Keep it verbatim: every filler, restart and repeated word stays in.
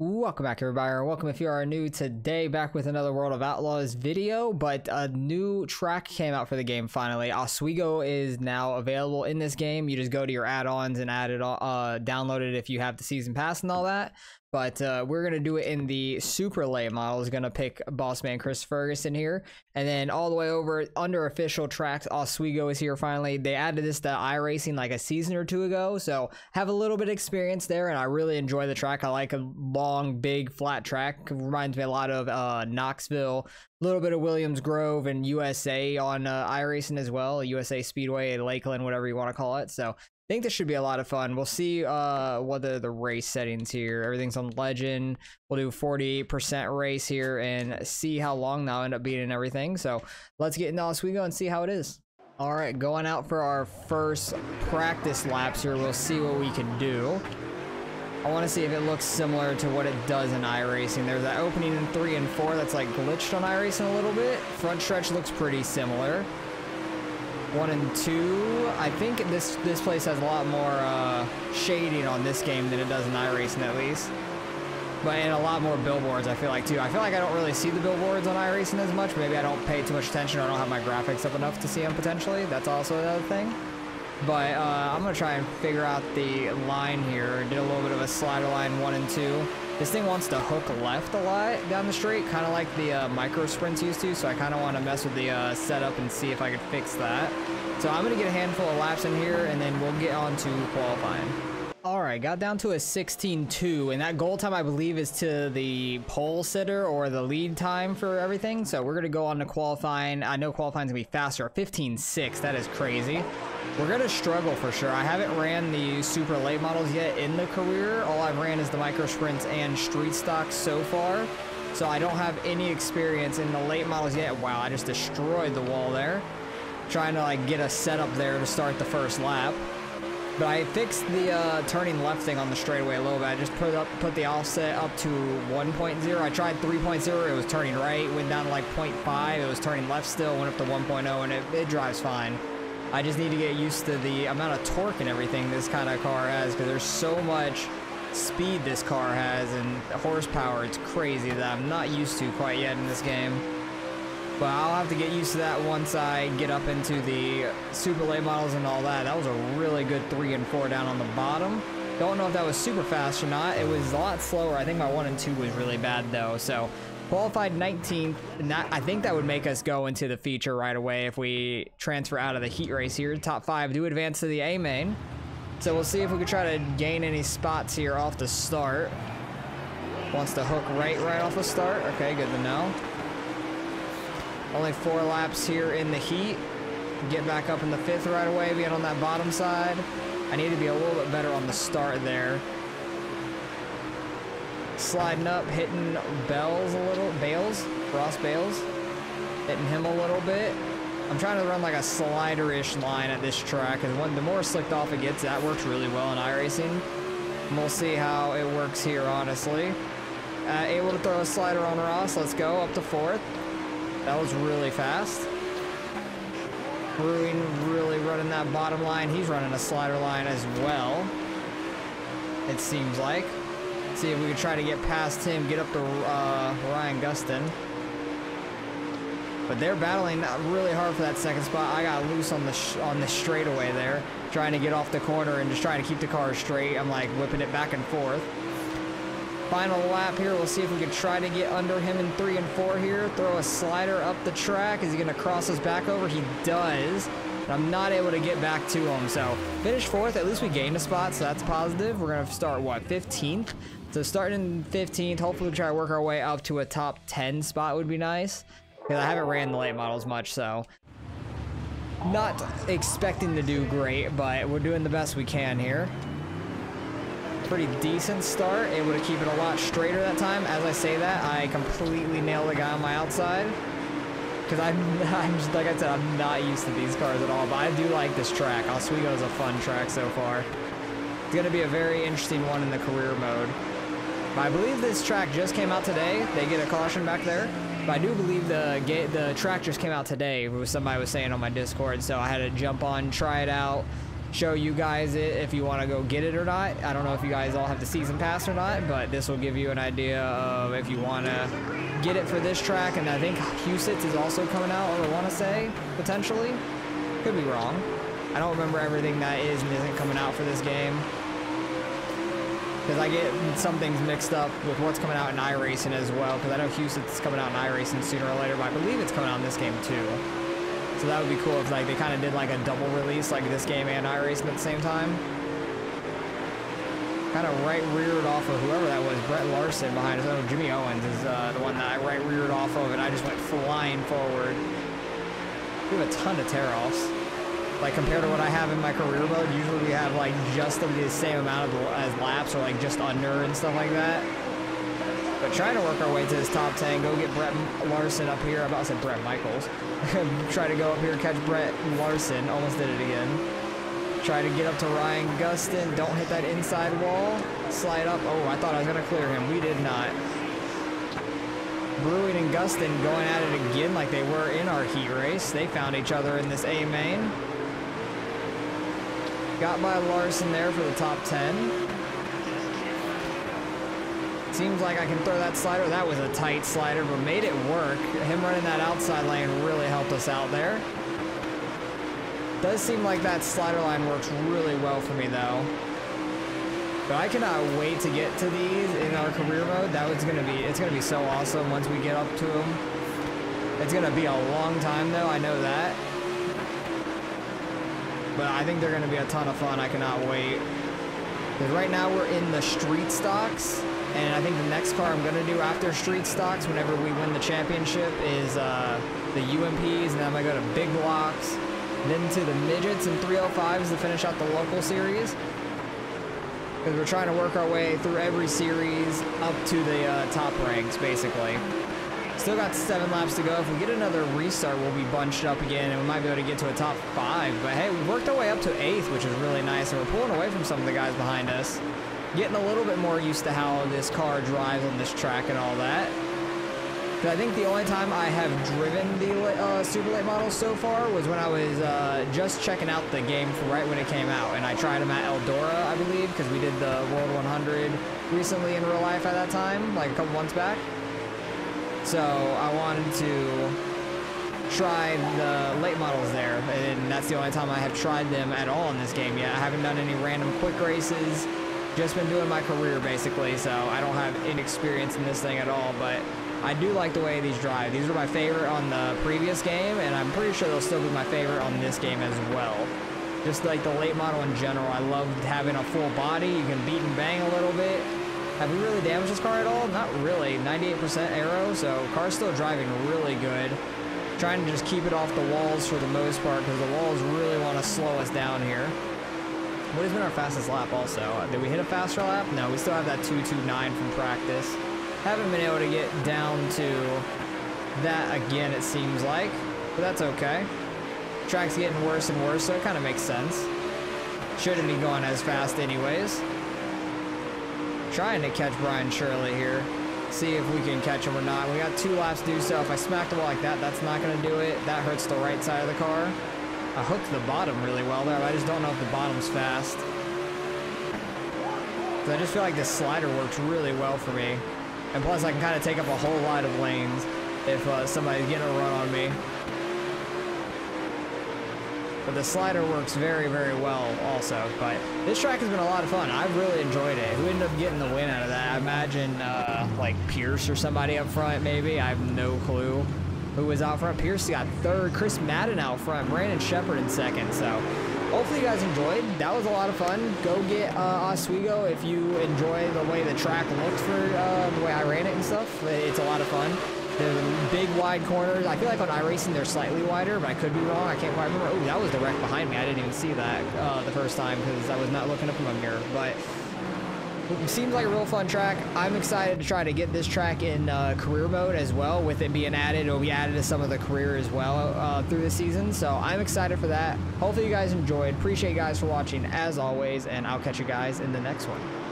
Welcome back, everybody, or welcome if you are new today, back with another World of Outlaws video. But a new track came out for the game finally. Oswego is now available in this game. You just go to your add-ons and add it all, uh, download it if you have the season pass and all that. But uh, we're going to do it in the super late model. Is going to pick Bossman Chris Ferguson here. And then all the way over under official tracks, Oswego is here finally. They added this to iRacing like a season or two ago. So have a little bit of experience there. And I really enjoy the track. I like a long, big, flat track. It reminds me a lot of uh, Knoxville. A little bit of Williams Grove and U S A on uh, iRacing as well. U S A Speedway, Lakeland, whatever you want to call it. So I think this should be a lot of fun. We'll see uh, whether the race settings here. Everything's on legend. We'll do forty-eight percent race here and see how long that'll end up being and everything. So let's get into Oswego and see how it is. All right, going out for our first practice laps here. We'll see what we can do. I want to see if it looks similar to what it does in iRacing. There's that opening in three and four that's like glitched on iRacing a little bit. Front stretch looks pretty similar. One and two. I think this this place has a lot more uh, shading on this game than it does in iRacing, at least. But and a lot more billboards, I feel like, too. I feel like I don't really see the billboards on iRacing as much. Maybe I don't pay too much attention, or I don't have my graphics up enough to see them, potentially. That's also another thing. But uh, I'm going to try and figure out the line here. Did a little bit of a slider line, one and two. This thing wants to hook left a lot down the straight, kind of like the uh, micro sprints used to, so I kind of want to mess with the uh, setup and see if I could fix that. So I'm going to get a handful of laps in here, and then we'll get on to qualifying. All right, got down to a sixteen two, and that goal time, I believe, is to the pole sitter or the lead time for everything. So we're going to go on to qualifying. I know qualifying's going to be faster. fifteen six, that is crazy. We're going to struggle for sure. I haven't ran the super late models yet in the career. All I've ran is the micro sprints and street stocks so far. So I don't have any experience in the late models yet. Wow, I just destroyed the wall there. Trying to like get a setup there to start the first lap. But I fixed the uh, turning left thing on the straightaway a little bit. I just put up, put the offset up to one point oh. I tried three point oh, it was turning right. Went down to like zero point five, it was turning left still. Went up to one point oh, and it, it drives fine. I just need to get used to the amount of torque and everything this kind of car has, because there's so much speed this car has and horsepower. It's crazy that I'm not used to quite yet in this game. But I'll have to get used to that once I get up into the super late models and all that. That was a really good three and four down on the bottom. Don't know if that was super fast or not. It was a lot slower. I think my one and two was really bad, though. So qualified nineteenth, and that, I think that would make us go into the feature right away if we transfer out of the heat race here. Top five do advance to the A main. So we'll see if we can try to gain any spots here off the start. Wants to hook right, right off the start. Okay, good to know. Only four laps here in the heat. Get back up in the fifth right away, being on that bottom side. I need to be a little bit better on the start there. Sliding up, hitting Bales a little, Bales, Ross Bales, hitting him a little bit. I'm trying to run like a slider-ish line at this track, because the more slicked off it gets, that works really well in iRacing. And we'll see how it works here, honestly. Uh, able to throw a slider on Ross, let's go, up to fourth. That was really fast. Bruin really running that bottom line. He's running a slider line as well, it seems like. See if we can try to get past him, get up to uh, Ryan Gustin. But they're battling really hard for that second spot. I got loose on the sh on the straightaway there, trying to get off the corner and just trying to keep the car straight. I'm like whipping it back and forth. Final lap here. We'll see if we can try to get under him in three and four here. Throw a slider up the track. Is he going to cross us back over? He does. I'm not able to get back to him. So finished fourth. At least we gained a spot, so that's positive. We're going to start, what, fifteenth? So starting fifteenth, hopefully we try to work our way up to a top ten spot would be nice. Because I haven't ran the late models much, so not expecting to do great, but we're doing the best we can here. Pretty decent start. Able to keep it a lot straighter that time. As I say that, I completely nailed the guy on my outside. Because I'm, I'm just, like I said, I'm not used to these cars at all, but I do like this track. Oswego is a fun track so far. It's going to be a very interesting one in the career mode. But I believe this track just came out today. They get a caution back there. But I do believe the the track just came out today, somebody was saying on my Discord, so I had to jump on, try it out, show you guys it if you want to go get it or not. I don't know if you guys all have the season pass or not, but this will give you an idea of if you want to get it for this track. And I think Husitz is also coming out, I want to say, potentially. Could be wrong. I don't remember everything that is and isn't coming out for this game, because I get some things mixed up with what's coming out in iRacing as well, because I know Husitz is coming out in iRacing sooner or later, but I believe it's coming out in this game too. So that would be cool if like they kind of did like a double release, like this game and iRacing at the same time. Kind of right reared off of whoever that was, Brett Larson behind us. Oh, Jimmy Owens is uh, the one that I right reared off of, and I just went flying forward. We have a ton of tear-offs. Like compared to what I have in my career mode, usually we have like just the same amount of as laps or like just under and stuff like that. But trying to work our way to this top ten, go get Brett Larson up here. I about to say Brett Michaels. Try to go up here, catch Brett Larson. Almost did it again. Try to get up to Ryan Gustin. Don't hit that inside wall. Slide up. Oh, I thought I was going to clear him. We did not. Bruin and Gustin going at it again like they were in our heat race. They found each other in this A main. Got by Larson there for the top ten. Seems like I can throw that slider. That was a tight slider, but made it work. Him running that outside lane really helped us out there. Does seem like that slider line works really well for me, though. But I cannot wait to get to these in our career mode. That was gonna be, it's gonna be so awesome once we get up to them. It's gonna be a long time, though. I know that. But I think they're gonna be a ton of fun. I cannot wait. Because right now we're in the street stocks. And I think the next car I'm going to do after street stocks, whenever we win the championship, is uh, the U M Ps, and then I'm going to go to big blocks, then to the midgets and three oh fives to finish out the local series. Because we're trying to work our way through every series up to the uh, top ranks, basically. Still got seven laps to go. If we get another restart, we'll be bunched up again, and we might be able to get to a top five. But hey, we worked our way up to eighth, which is really nice, and we're pulling away from some of the guys behind us. Getting a little bit more used to how this car drives on this track and all that. But I think the only time I have driven the uh, super late model so far was when I was uh, just checking out the game for right when it came out. And I tried them at Eldora, I believe, because we did the World one hundred recently in real life at that time, like a couple months back. So I wanted to try the late models there. And that's the only time I have tried them at all in this game yet. I haven't done any random quick races. Just been doing my career basically, so I don't have any experience in this thing at all, but I do like the way these drive. These were my favorite on the previous game, and I'm pretty sure they'll still be my favorite on this game as well. Just like the late model in general, I love having a full body. You can beat and bang a little bit. Have we really damaged this car at all? Not really. ninety-eight percent aero, so car's still driving really good. Trying to just keep it off the walls for the most part, because the walls really want to slow us down here. What has been our fastest lap also? Did we hit a faster lap? No, we still have that two two nine from practice. Haven't been able to get down to that again, it seems like. But that's okay. Track's getting worse and worse, so it kind of makes sense. Shouldn't be going as fast anyways. Trying to catch Brian Shirley here. See if we can catch him or not. We got two laps to do so. If I smack the wall like that, that's not going to do it. That hurts the right side of the car. I hooked the bottom really well there, but I just don't know if the bottom's fast. So I just feel like this slider works really well for me. And plus I can kind of take up a whole lot of lanes if uh, somebody's getting a run on me. But the slider works very, very well also. But this track has been a lot of fun. I've really enjoyed it. Who ended up getting the win out of that? I imagine uh, like Pierce or somebody up front maybe. I have no clue who was out front. Pierce got third, Chris Madden out front, Brandon Shepard in second. So hopefully you guys enjoyed. That was a lot of fun. Go get uh, Oswego if you enjoy the way the track looked for uh, the way I ran it and stuff. It's a lot of fun. There's big wide corners. I feel like on iRacing they're slightly wider, but I could be wrong. I can't quite remember. Oh, that was the wreck behind me. I didn't even see that uh, the first time because I was not looking up in my mirror. But it seems like a real fun track. I'm excited to try to get this track in uh, career mode as well. With it being added, it'll be added to some of the career as well uh, through the season. So I'm excited for that. Hopefully you guys enjoyed. Appreciate you guys for watching as always, and I'll catch you guys in the next one.